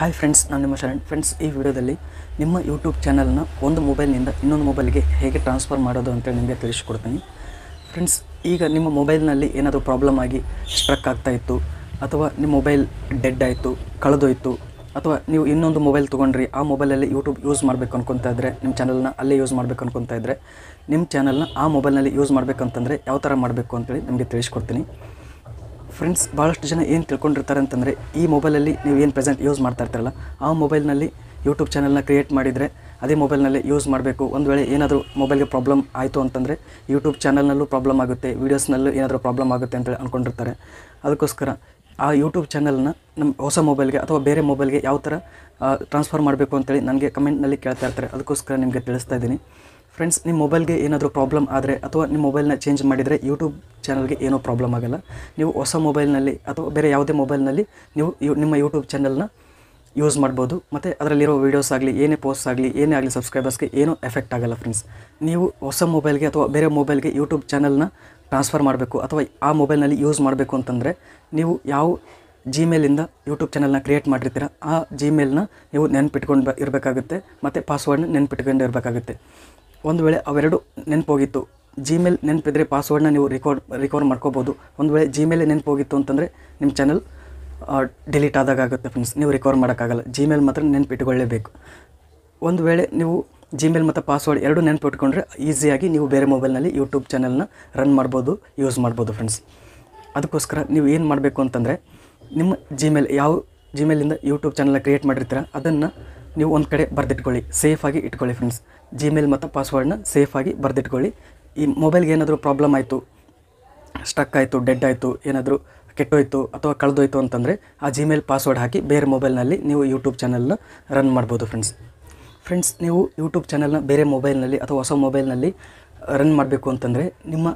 Hi friends, ನಾನು ನಿಮ್ಮ Sharan. Friends, ಈ ವಿಡಿಯೋದಲ್ಲಿ ನಿಮ್ಮ ಯೂಟ್ಯೂಬ್ ಚಾನಲ್ನ ಒಂದು ಮೊಬೈಲ್ನಿಂದ ಇನ್ನೊಂದು ಮೊಬೈಲ್ಗೆ ಹೇಗೆ ಟ್ರಾನ್ಸ್ಫರ್ ಮಾಡೋದು ಅಂತೇಳಿ ನಿಮಗೆ ತಿಳಿಸ್ಕೊಡ್ತೀನಿ. ಫ್ರೆಂಡ್ಸ್, ಈಗ ನಿಮ್ಮ ಮೊಬೈಲ್ನಲ್ಲಿ ಏನಾದರೂ ಪ್ರಾಬ್ಲಮ್ ಆಗಿ ಸ್ಟ್ರಕ್ ಆಗ್ತಾಯಿತ್ತು, ಅಥವಾ ನಿಮ್ಮ ಮೊಬೈಲ್ ಡೆಡ್ ಆಯಿತು, ಕಳೆದೋಯಿತು, ಅಥವಾ ನೀವು ಇನ್ನೊಂದು ಮೊಬೈಲ್ ತೊಗೊಂಡ್ರಿ, ಆ ಮೊಬೈಲಲ್ಲಿ ಯೂಟ್ಯೂಬ್ ಯೂಸ್ ಮಾಡಬೇಕು ಅನ್ಕೊತಾ ಇದ್ದರೆ, ನಿಮ್ಮ ಚಾನಲ್ನ ಅಲ್ಲೇ ಯೂಸ್ ಮಾಡಬೇಕು ಅನ್ಕೊತಾ ಇದ್ದರೆ, ನಿಮ್ಮ ಚಾನಲ್ನ ಆ ಮೊಬೈಲ್ನಲ್ಲಿ ಯೂಸ್ ಮಾಡಬೇಕಂತಂದರೆ ಯಾವ ಥರ ಮಾಡಬೇಕು ಅಂತೇಳಿ ನಿಮಗೆ ತಿಳಿಸ್ಕೊಡ್ತೀನಿ. ಫ್ರೆಂಡ್ಸ್, ಭಾಳಷ್ಟು ಜನ ಏನು ತಿಳ್ಕೊಂಡಿರ್ತಾರೆ ಅಂತಂದರೆ, ಈ ಮೊಬೈಲಲ್ಲಿ ನೀವು ಏನು ಪ್ರೆಸೆಂಟ್ ಯೂಸ್ ಮಾಡ್ತಾ ಇರ್ತಾರಲ್ಲ, ಆ ಮೊಬೈಲ್ನಲ್ಲಿ ಯೂಟ್ಯೂಬ್ ಚಾನಲ್ನ ಕ್ರಿಯೇಟ್ ಮಾಡಿದರೆ ಅದೇ ಮೊಬೈಲ್ನಲ್ಲಿ ಯೂಸ್ ಮಾಡಬೇಕು. ಒಂದು ವೇಳೆ ಏನಾದರೂ ಮೊಬೈಲ್ಗೆ ಪ್ರಾಬ್ಲಮ್ ಆಯಿತು ಅಂತಂದರೆ ಯೂಟ್ಯೂಬ್ ಚಾನಲ್ನಲ್ಲೂ ಪ್ರಾಬ್ಲಮ್ ಆಗುತ್ತೆ, ವೀಡಿಯೋಸ್ನಲ್ಲೂ ಏನಾದರೂ ಪ್ರಾಬ್ಲಮ್ ಆಗುತ್ತೆ ಅಂತೇಳಿ ಅಂದ್ಕೊಂಡಿರ್ತಾರೆ. ಅದಕ್ಕೋಸ್ಕರ ಆ ಯೂಟ್ಯೂಬ್ ಚಾನಲ್ನ ನಮ್ಮ ಹೊಸ ಮೊಬೈಲ್ಗೆ ಅಥವಾ ಬೇರೆ ಮೊಬೈಲ್ಗೆ ಯಾವ ಥರ ಟ್ರಾನ್ಸ್ಫರ್ ಮಾಡಬೇಕು ಅಂತೇಳಿ ನನಗೆ ಕಮೆಂಟ್ನಲ್ಲಿ ಕೇಳ್ತಾ ಇರ್ತಾರೆ. ಅದಕ್ಕೋಸ್ಕರ ನಿಮಗೆ ತಿಳಿಸ್ತಾ ಇದ್ದೀನಿ. ಫ್ರೆಂಡ್ಸ್, ನಿಮ್ಮ ಮೊಬೈಲ್ಗೆ ಏನಾದರೂ ಪ್ರಾಬ್ಲಮ್ ಆದರೆ ಅಥವಾ ನಿಮ್ಮ ಮೊಬೈಲ್ನ ಚೇಂಜ್ ಮಾಡಿದರೆ ಯೂಟ್ಯೂಬ್ ಚಾನಲ್ಗೆ ಏನೂ ಪ್ರಾಬ್ಲಮ್ ಆಗಲ್ಲ. ನೀವು ಹೊಸ ಮೊಬೈಲ್ನಲ್ಲಿ ಅಥವಾ ಬೇರೆ ಯಾವುದೇ ಮೊಬೈಲ್ನಲ್ಲಿ ನೀವು ನಿಮ್ಮ ಯೂಟ್ಯೂಬ್ ಚಾನಲ್ನ ಯೂಸ್ ಮಾಡ್ಬೋದು. ಮತ್ತು ಅದರಲ್ಲಿರೋ ವೀಡಿಯೋಸ್ ಆಗಲಿ, ಏನೇ ಪೋಸ್ಟ್ ಆಗಲಿ, ಏನೇ ಆಗಲಿ, ಸಬ್ಸ್ಕ್ರೈಬರ್ಸ್ಗೆ ಏನೂ ಎಫೆಕ್ಟ್ ಆಗಲ್ಲ. ಫ್ರೆಂಡ್ಸ್, ನೀವು ಹೊಸ ಮೊಬೈಲ್ಗೆ ಅಥವಾ ಬೇರೆ ಮೊಬೈಲ್ಗೆ ಯೂಟ್ಯೂಬ್ ಚಾನಲ್ನ ಟ್ರಾನ್ಸ್ಫರ್ ಮಾಡಬೇಕು ಅಥವಾ ಆ ಮೊಬೈಲ್ನಲ್ಲಿ ಯೂಸ್ ಮಾಡಬೇಕು ಅಂತಂದರೆ, ನೀವು ಯಾವ ಜಿಮೇಲಿಂದ ಯೂಟ್ಯೂಬ್ ಚಾನಲ್ನ ಕ್ರಿಯೇಟ್ ಮಾಡಿರ್ತೀರ ಆ ಜಿಮೇಲ್ನ ನೀವು ನೆನಪಿಟ್ಕೊಂಡು ಇರಬೇಕಾಗುತ್ತೆ, ಮತ್ತು ಪಾಸ್ವರ್ಡ್ನ ನೆನಪಿಟ್ಕೊಂಡು ಇರಬೇಕಾಗುತ್ತೆ. ಒಂದು ವೇಳೆ ಅವೆರಡು ನೆನಪೋಗಿತ್ತು, ಜಿಮೇಲ್ ನೆನಪಿದ್ರೆ ಪಾಸ್ವರ್ಡ್ನ ನೀವು ರಿಕವರ್ ಮಾಡ್ಕೋಬೋದು. ಒಂದು ವೇಳೆ ಜಿಮೇಲೆ ನೆನಪೋಗಿತ್ತು ಅಂತಂದರೆ ನಿಮ್ಮ ಚಾನಲ್ ಡಿಲೀಟ್ ಆದಾಗುತ್ತೆ. ಫ್ರೆಂಡ್ಸ್, ನೀವು ರಿಕವರ್ ಮಾಡೋಕ್ಕಾಗಲ್ಲ, ಜಿಮೇಲ್ ಮಾತ್ರ ನೆನಪಿಟ್ಕೊಳ್ಳೇಬೇಕು. ಒಂದು ವೇಳೆ ನೀವು ಜಿಮೇಲ್ ಮತ್ತು ಪಾಸ್ವರ್ಡ್ ಎರಡೂ ನೆನಪಿಟ್ಕೊಂಡ್ರೆ ಈಸಿಯಾಗಿ ನೀವು ಬೇರೆ ಮೊಬೈಲ್ನಲ್ಲಿ ಯೂಟ್ಯೂಬ್ ಚಾನಲ್ನ ರನ್ ಮಾಡ್ಬೋದು, ಯೂಸ್ ಮಾಡ್ಬೋದು. ಫ್ರೆಂಡ್ಸ್, ಅದಕ್ಕೋಸ್ಕರ ನೀವು ಏನು ಮಾಡಬೇಕು ಅಂತಂದರೆ, ನಿಮ್ಮ ಜಿಮೇಲ್ ಯಾವ ಜಿಮೇಲಿಂದ ಯೂಟ್ಯೂಬ್ ಚಾನಲ್ನ ಕ್ರಿಯೇಟ್ ಮಾಡಿರ್ತೀರ ಅದನ್ನು ನೀವು ಒಂದು ಕಡೆ ಬರೆದಿಟ್ಕೊಳ್ಳಿ, ಸೇಫಾಗಿ ಇಟ್ಕೊಳ್ಳಿ. ಫ್ರೆಂಡ್ಸ್, ಜಿಮೇಲ್ ಮತ್ತು ಪಾಸ್ವರ್ಡನ್ನ ಸೇಫಾಗಿ ಬರೆದಿಟ್ಕೊಳ್ಳಿ. ಈ ಮೊಬೈಲ್ಗೆ ಏನಾದರೂ ಪ್ರಾಬ್ಲಮ್ ಆಯಿತು, ಸ್ಟ್ರಕ್ ಆಯಿತು, ಡೆಡ್ ಆಯಿತು, ಏನಾದರೂ ಕೆಟ್ಟೋಯ್ತು ಅಥವಾ ಕಳೆದೋಯ್ತು ಅಂತಂದರೆ ಆ ಜಿಮೇಲ್ ಪಾಸ್ವರ್ಡ್ ಹಾಕಿ ಬೇರೆ ಮೊಬೈಲ್ನಲ್ಲಿ ನೀವು ಯೂಟ್ಯೂಬ್ ಚಾನಲ್ನ ರನ್ ಮಾಡ್ಬೋದು. ಫ್ರೆಂಡ್ಸ್, ನೀವು ಯೂಟ್ಯೂಬ್ ಚಾನಲ್ನ ಬೇರೆ ಮೊಬೈಲ್ನಲ್ಲಿ ಅಥವಾ ಹೊಸ ಮೊಬೈಲ್ನಲ್ಲಿ ರನ್ ಮಾಡಬೇಕು ಅಂತಂದರೆ ನಿಮ್ಮ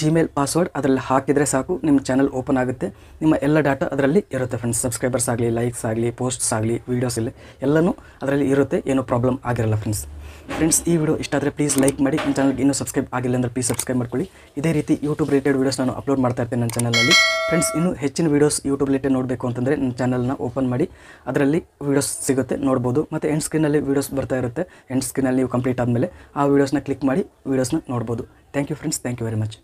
ಜಿಮೇಲ್ ಪಾಸ್ವರ್ಡ್ ಅದರಲ್ಲಿ ಹಾಕಿದರೆ ಸಾಕು, ನಿಮ್ಮ ಚಾನಲ್ ಓಪನ್ ಆಗುತ್ತೆ, ನಿಮ್ಮ ಎಲ್ಲ ಡಾಟಾ ಅದರಲ್ಲಿ ಇರುತ್ತೆ. ಫ್ರೆಂಡ್ಸ್, ಸಬ್ಸ್ಕ್ರೈಬರ್ಸ್ ಆಗಲಿ, ಲೈಕ್ಸ್ ಆಗಲಿ, ಪೋಸ್ಟ್ಸ್ ಆಗಲಿ, ವೀಡಿಯೋಸ್ ಆಗಲಿ ಎಲ್ಲನೂ ಅದರಲ್ಲಿ ಇರುತ್ತೆ, ಏನೂ ಪ್ರಾಬ್ಲಮ್ ಆಗಿರಲ್ಲ. ಫ್ರೆಂಡ್ಸ್, ಈ ವಿಡಿಯೋ ಇಷ್ಟ ಆದರೆ ಪ್ಲೀಸ್ ಲೈಕ್ ಮಾಡಿ. ನನ್ನ ಚಾನಲ್ಗೆ ಇನ್ನೂ ಸಬ್ಸ್ಕ್ರೈಬ್ ಆಗಿಲ್ಲ ಅಂದರೆ ಪ್ಲೀಸ್ ಸಬ್ಸ್ಕ್ರೈಬ್ ಮಾಡ್ಕೊಳ್ಳಿ. ಇದೇ ರೀತಿ ಯೂಟ್ಯೂಬ್ ರಿಲೇಟೆಡ್ ವೀಡಿಯೋಸ್ ನಾನು ಅಪ್ಲೋಡ್ ಮಾಡ್ತಾ ಇರ್ತೀನಿ ನನ್ನ ಚಾನಲಲ್ಲಿ. ಫ್ರೆಂಡ್ಸ್, ಇನ್ನೂ ಹೆಚ್ಚಿನ ವೀಡಿಯೋಸ್ ಯೂಟ್ಯೂಬ್ ರಿಲೇಟೆಡ್ ನೋಡಬೇಕು ಅಂತಂದರೆ ನನ್ನ ಚಾನಲ್ನ ಓಪನ್ ಮಾಡಿ, ಅದರಲ್ಲಿ ವೀಡಿಯೋಸ್ ಸಿಗುತ್ತೆ, ನೋಡ್ಬೋದು. ಮತ್ತು ಎಂಡ್ ಸ್ಕ್ರೀನಲ್ಲಿ ವೀಡಿಯೋಸ್ ಬರ್ತಾ ಇರುತ್ತೆ, ಎಂಡ್ ಸ್ಕ್ರೀನಲ್ಲಿ ನೀವು ಕಂಪ್ಲೀಟ್ ಆದಮೇಲೆ ಆ ವೀಡಿಯೋಸ್ನ ಕ್ಲಿಕ್ ಮಾಡಿ ವೀಡಿಯೋಸ್ನ ನೋಡ್ಬೋದು. Thank you friends, thank you very much.